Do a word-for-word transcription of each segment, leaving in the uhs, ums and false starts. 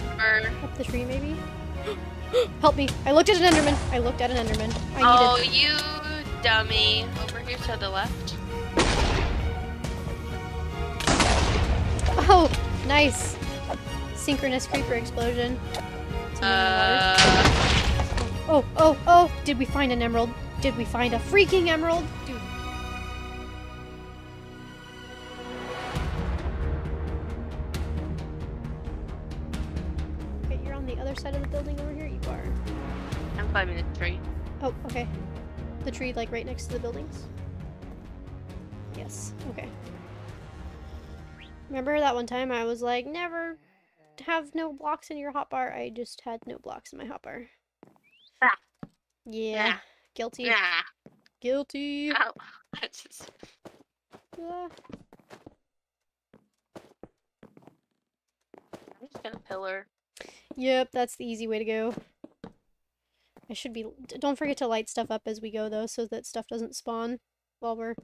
creeper. Up the tree, maybe? Help me. I looked at an Enderman. I looked at an Enderman. I oh, needed... you dummy. Over here to the left. Oh, nice. Synchronous creeper explosion. Uh... Oh, oh, oh. Did we find an emerald? Did we find a freaking emerald? Dude. Okay, you're on the other side of the building over here? You are. I'm climbing the tree. Oh, okay. The tree, like, right next to the buildings? Yes, okay. Remember that one time I was like, never have no blocks in your hotbar? I just had no blocks in my hotbar. Ah. Yeah. Ah. Guilty. Ah. Guilty. Ow. That's just... yeah. I'm just gonna pillar. Yep, that's the easy way to go. I should be... Don't forget to light stuff up as we go, though, so that stuff doesn't spawn while we're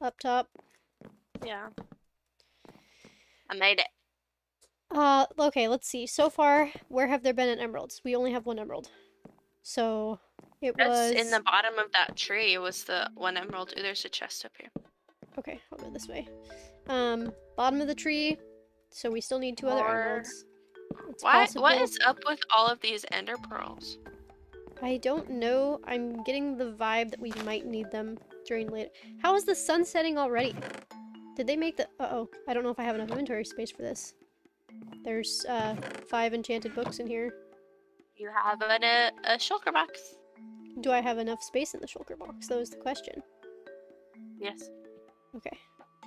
up top. Yeah. I made it. Uh, okay, let's see. So far, where have there been an emeralds? We only have one emerald. So, it That's was... in the bottom of that tree was the one emerald. Ooh, there's a chest up here. Okay, I'll go this way. Um, bottom of the tree. So we still need two or... other emeralds. It's Why, what is up with all of these ender pearls? I don't know. I'm getting the vibe that we might need them during later. How is the sun setting already? Did they make the... Uh-oh. I don't know if I have enough inventory space for this. There's, uh, five enchanted books in here. You have an, a, a shulker box. Do I have enough space in the shulker box, though, is the question. Yes. Okay.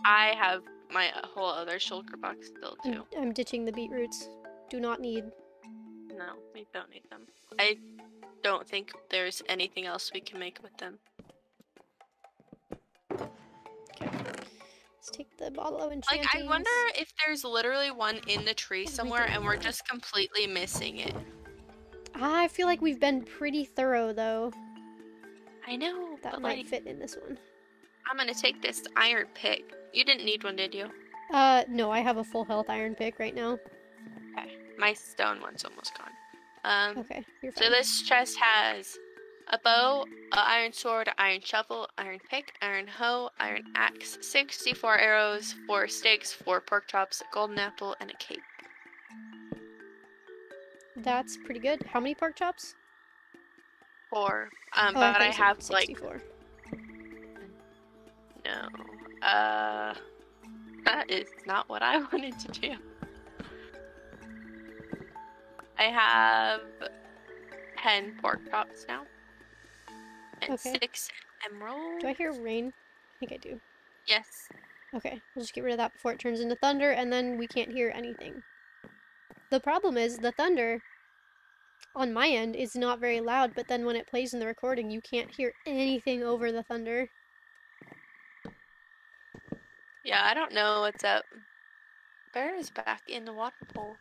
I have my whole other shulker box still, too. I'm, I'm ditching the beetroots. Do not need... No, we don't need them. I don't think there's anything else we can make with them. Take the bottle of enchantings. Like, I wonder if there's literally one in the tree somewhere and we're just completely missing it. I feel like we've been pretty thorough, though. I know. That might like, fit in this one. I'm gonna take this iron pick. You didn't need one, did you? Uh, no, I have a full health iron pick right now. Okay. My stone one's almost gone. Um, okay, you're fine. So this chest has a bow, an iron sword, iron shovel, iron pick, iron hoe, iron axe, sixty-four arrows, four sticks, four pork chops, a golden apple, and a cape. That's pretty good. How many pork chops? Four. Um, oh, but I, I have sixty-four. Like... No. Uh, that is not what I wanted to do. I have ten pork chops now. And okay. Six emeralds. Do I hear rain? I think I do. Yes. Okay, we'll just get rid of that before it turns into thunder, and then we can't hear anything. The problem is the thunder, on my end, is not very loud, but then when it plays in the recording, you can't hear anything over the thunder. Yeah, I don't know what's up. Bear is back in the water bowl.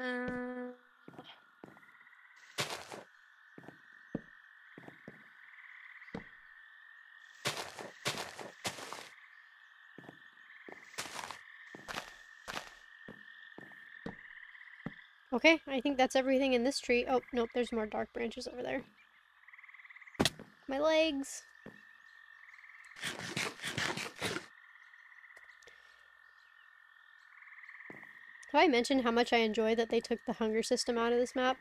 Um, okay, I think that's everything in this tree. Oh, nope, there's more dark branches over there. My legs. Have I mentioned how much I enjoy that they took the hunger system out of this map?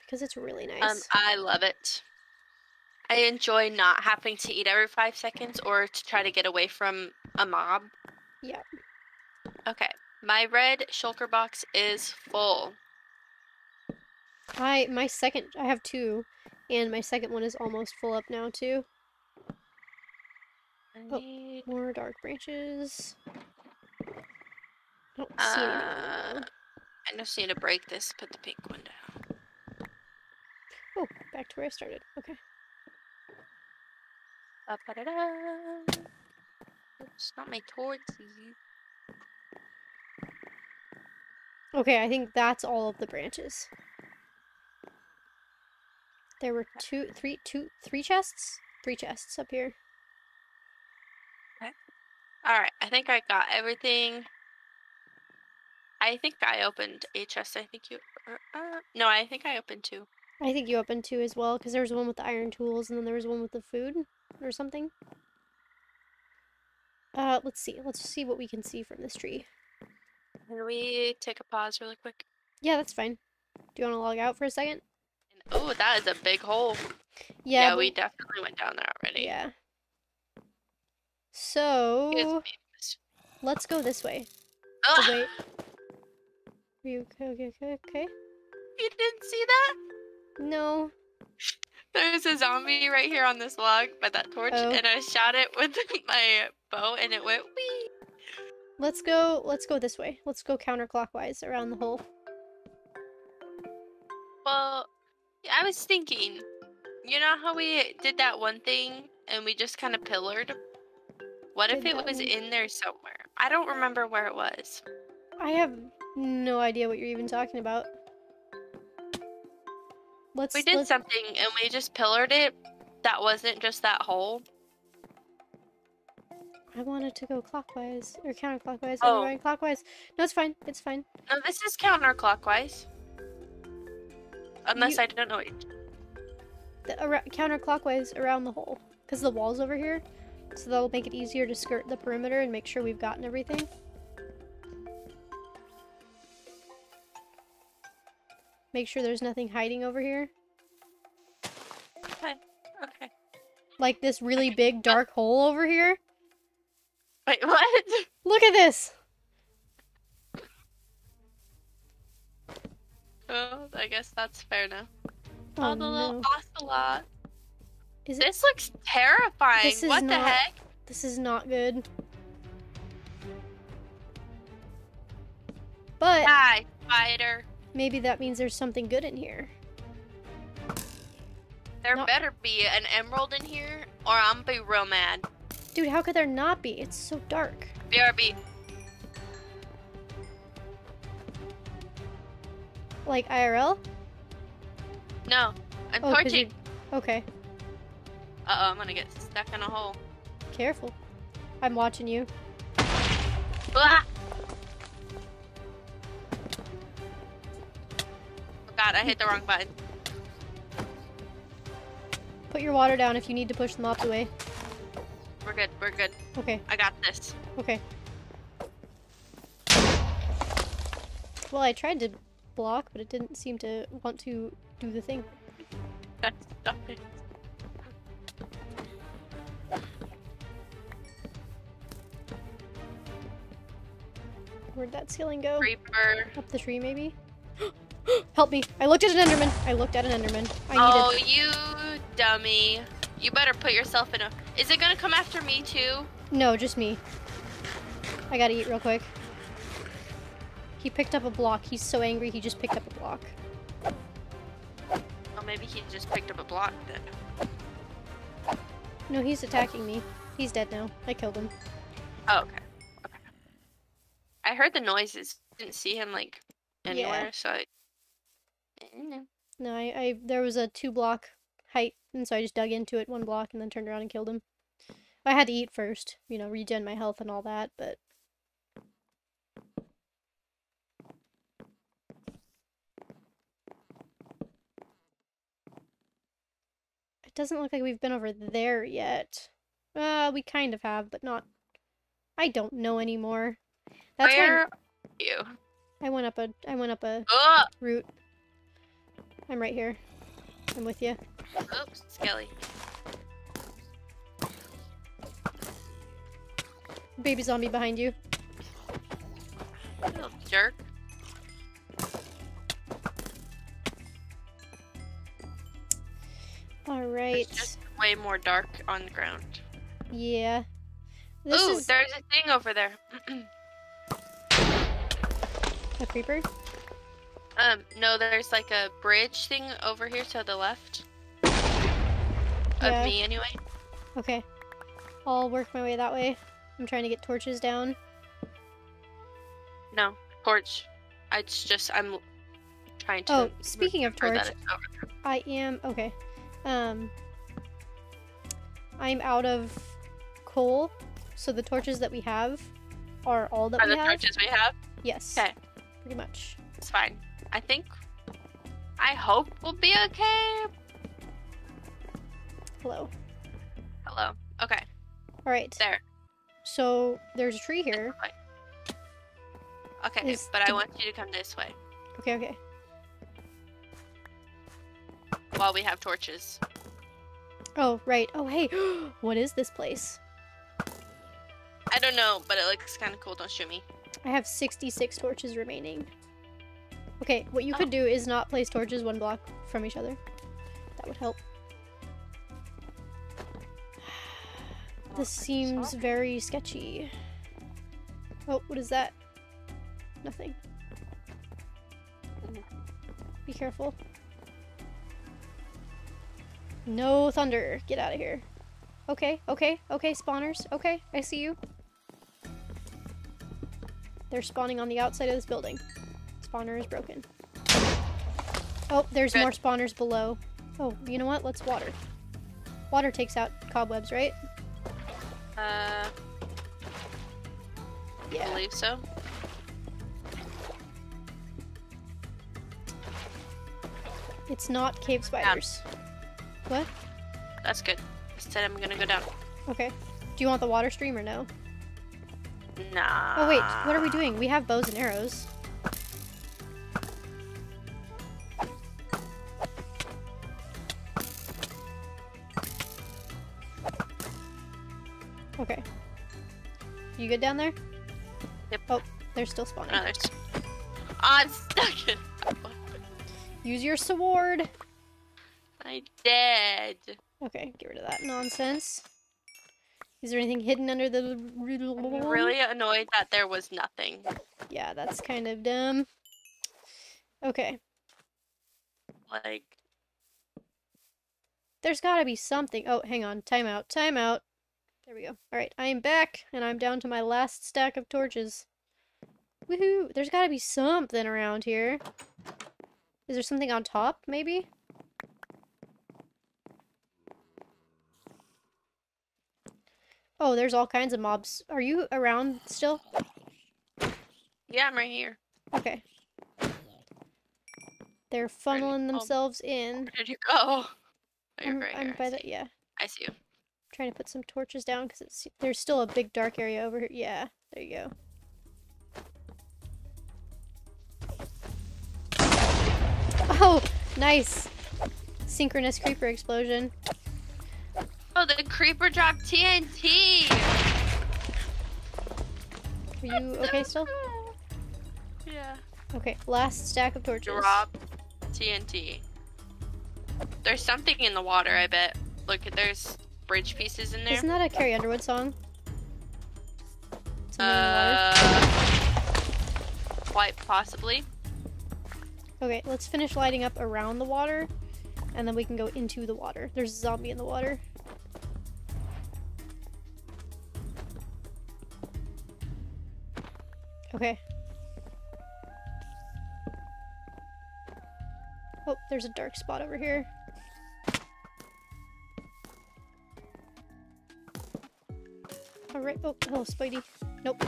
Because it's really nice. Um, I love it. I enjoy not having to eat every five seconds or to try to get away from a mob. Yeah. Okay. My red shulker box is full. I, my second, I have two, and my second one is almost full up now, too. I need... Oh, more dark branches. I don't see uh, I just need to break this, put the pink one down. Oh, back to where I started. Okay. Uh, it's not my torchy. Okay, I think that's all of the branches. There were two, three, two, three chests? Three chests up here. Alright, I think I got everything. I think I opened a chest. I think you... Uh, no, I think I opened two. I think you opened two as well, because there was one with the iron tools, and then there was one with the food or something. Uh, let's see. Let's see what we can see from this tree. Can we take a pause really quick? Yeah, that's fine. Do you want to log out for a second? Oh, that is a big hole. Yeah, yeah, we definitely went down there already. Yeah. So, let's go this way. Oh, wait. Are you okay, okay, okay, okay? You didn't see that? No. There's a zombie right here on this log by that torch, oh. and I shot it with my bow, and it went wee. Let's go. Let's go this way. Let's go counterclockwise around the hole. Well, I was thinking, you know how we did that one thing and we just kind of pillared? What if it was in there somewhere? I don't remember where it was. I have no idea what you're even talking about. Let's, we did let's... something and we just pillared it. That wasn't just that hole. I wanted to go clockwise or counterclockwise. Oh, right, clockwise. No, it's fine. It's fine. No, this is counterclockwise. Unless you... I don't know it. The, ar counterclockwise around the hole, because the wall's over here, so that'll make it easier to skirt the perimeter and make sure we've gotten everything. Make sure there's nothing hiding over here. Okay. Okay. Like this really big dark hole over here. Wait, what? Look at this. Oh, I guess that's fair now. Oh, oh the no. little ocelot. Is it... This looks terrifying. This what not... the heck? This is not good. But hi, spider. Maybe that means there's something good in here. There not... better be an emerald in here, or I'm gonna be real mad. Dude, how could there not be? It's so dark. B R B. Like I R L? No, I'm oh, torching. Okay. Uh-oh, I'm gonna get stuck in a hole. Careful. I'm watching you. Ah! Oh god, I hit the wrong button. Put your water down if you need to push the mobs away. We're good, we're good. Okay. I got this. Okay. Well, I tried to block, but it didn't seem to want to do the thing. That's not it. Where'd that ceiling go? Creeper. Up the tree, maybe? Help me! I looked at an Enderman! I looked at an Enderman. I oh, needed... you dummy. You better put yourself in a... Is it gonna come after me, too? No, just me. I gotta eat real quick. He picked up a block. He's so angry he just picked up a block. Oh, maybe he just picked up a block then. No, he's attacking me. He's dead now. I killed him. Oh, okay. Okay. I heard the noises. Didn't see him, like, anywhere, yeah. so I... I didn't know. No, I, I... There was a two-block height, and so I just dug into it one block and then turned around and killed him. I had to eat first, you know, regen my health and all that, but... It doesn't look like we've been over there yet. Uh, we kind of have, but not... I don't know anymore. That's Where when... are you? I went up a... I went up a oh. route. I'm right here. I'm with you. Oops, Skelly. Baby zombie behind you. Little jerk. All right. It's just way more dark on the ground. Yeah. This Ooh, is... there's a thing over there. A creeper? Um, no, there's like a bridge thing over here to the left. Yeah. Of me, anyway. Okay. I'll work my way that way. I'm trying to get torches down. No, torch. I just, I'm trying to... Oh, speaking of torch, I am... Okay. Um, I'm out of coal, so the torches that we have are all that are we the have. the torches we have? Yes. Okay. Pretty much. It's fine. I think... I hope we'll be okay. Hello. Hello. Okay. Alright. There. So, there's a tree here. Okay, is but the... I want you to come this way. Okay, okay. While we have torches. Oh, right. Oh, hey. What is this place? I don't know, but it looks kind of cool. Don't shoot me. I have sixty-six torches remaining. Okay, what you oh. could do is not place torches one block from each other. That would help. This seems very sketchy. Oh, what is that? Nothing. Be careful. No thunder. Get out of here. Okay, okay, okay, spawners. Okay, I see you. They're spawning on the outside of this building. Spawner is broken. Oh, there's Good. more spawners below. Oh, you know what? Let's water. Water takes out cobwebs, right? Uh, yeah. I believe so. It's not cave spiders. Down. What? That's good. Instead, I'm gonna go down. Okay. Do you want the water stream or no? Nah. Oh wait, what are we doing? We have bows and arrows. Okay. You good down there? Yep. Oh, they're still spawning. Oh, there's... oh I'm stuck in. Use your sword. I did. Okay, get rid of that nonsense. Is there anything hidden under the... I'm really annoyed that there was nothing. Yeah, that's kind of dumb. Okay. Like... there's gotta be something. Oh, hang on. Time out. Time out. There we go. Alright, I am back, and I'm down to my last stack of torches. Woohoo! There's gotta be something around here. Is there something on top, maybe? Oh, there's all kinds of mobs. Are you around still? Yeah, I'm right here. Okay. They're funneling themselves in. Where did you go? Oh, you're right here. I'm by the, yeah. I see you. I'm trying to put some torches down because it's there's still a big dark area over here. Yeah, there you go. Oh, nice. Synchronous creeper explosion. Oh, the creeper dropped T N T! Are you okay still? Yeah. Okay, last stack of torches. Drop T N T. There's something in the water, I bet. Look, there's bridge pieces in there. Isn't that a Carrie Underwood song? Something uh, quite possibly. Okay, let's finish lighting up around the water, and then we can go into the water. There's a zombie in the water. Okay. Oh, there's a dark spot over here. Alright, oh, hello, Spidey. Nope.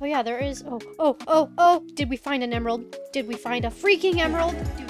Oh yeah, there is, oh, oh, oh, oh! Did we find an emerald? Did we find a freaking emerald?